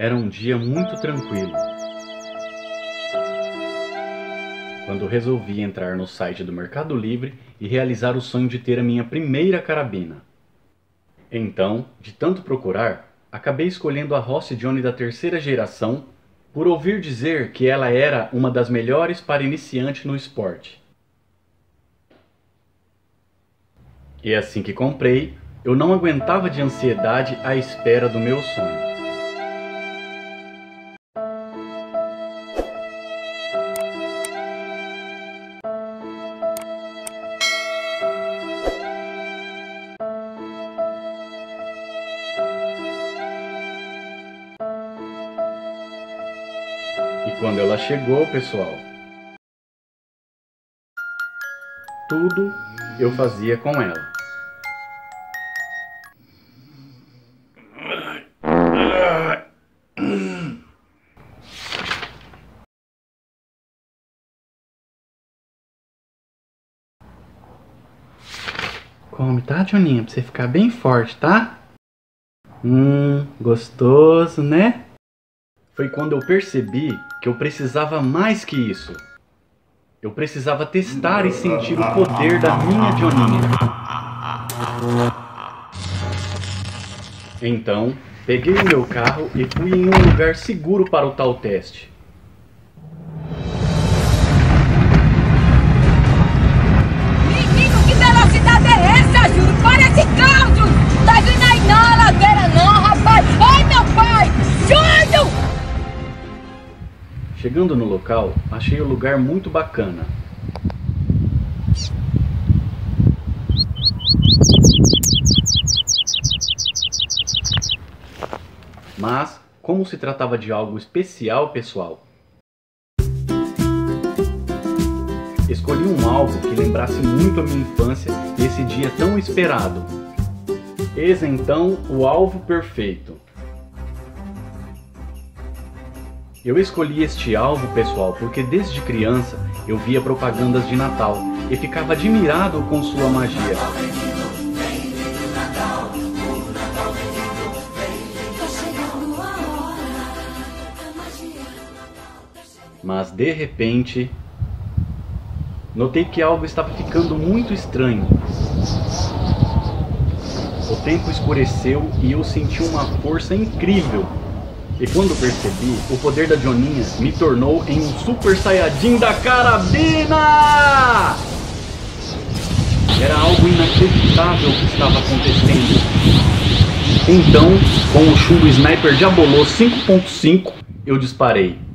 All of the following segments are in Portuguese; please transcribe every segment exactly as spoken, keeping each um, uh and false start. Era um dia muito tranquilo, quando resolvi entrar no site do Mercado Livre e realizar o sonho de ter a minha primeira carabina. Então, de tanto procurar, acabei escolhendo a Rossi Dione da terceira geração por ouvir dizer que ela era uma das melhores para iniciante no esporte. E assim que comprei, eu não aguentava de ansiedade à espera do meu sonho. E quando ela chegou, pessoal, tudo eu fazia com ela. Come, tá, Johninha? Pra você ficar bem forte, tá? Hum, gostoso, né? Foi quando eu percebi que eu precisava mais que isso. Eu precisava testar e sentir o poder da minha Dioninha. Então, peguei o meu carro e fui em um lugar seguro para o tal teste. Menino, que velocidade é essa, juro? Para esse carro, juro! Tá vindo aí não, ladeira não, rapaz! Ai, meu pai! Juro! Chegando no local, achei o lugar muito bacana. Mas, como se tratava de algo especial, pessoal, escolhi um alvo que lembrasse muito a minha infância e esse dia tão esperado. Eis então o alvo perfeito. Eu escolhi este alvo, pessoal, porque desde criança eu via propagandas de Natal e ficava admirado com sua magia. Mas de repente, notei que algo estava ficando muito estranho. O tempo escureceu e eu senti uma força incrível. E quando percebi, o poder da Dioninha me tornou em um super saiyajin da carabina! Era algo inacreditável que estava acontecendo. Então, com o chumbo sniper diabolo cinco ponto cinco, eu disparei.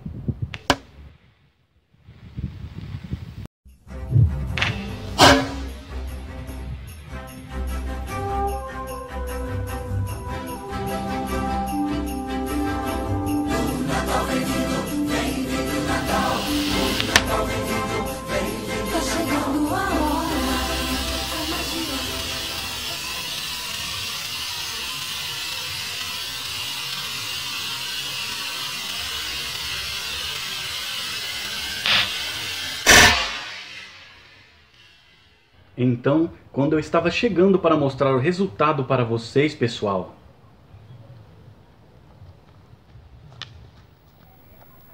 Então, quando eu estava chegando para mostrar o resultado para vocês, pessoal,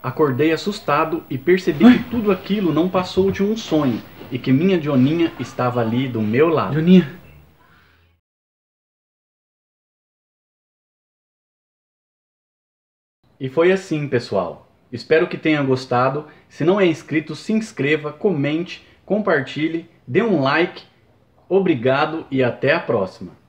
acordei assustado e percebi Ai. que tudo aquilo não passou de um sonho e que minha Dioninha estava ali do meu lado. Dioninha. E foi assim, pessoal. Espero que tenham gostado. Se não é inscrito, se inscreva, comente, compartilhe, dê um like, obrigado e até a próxima!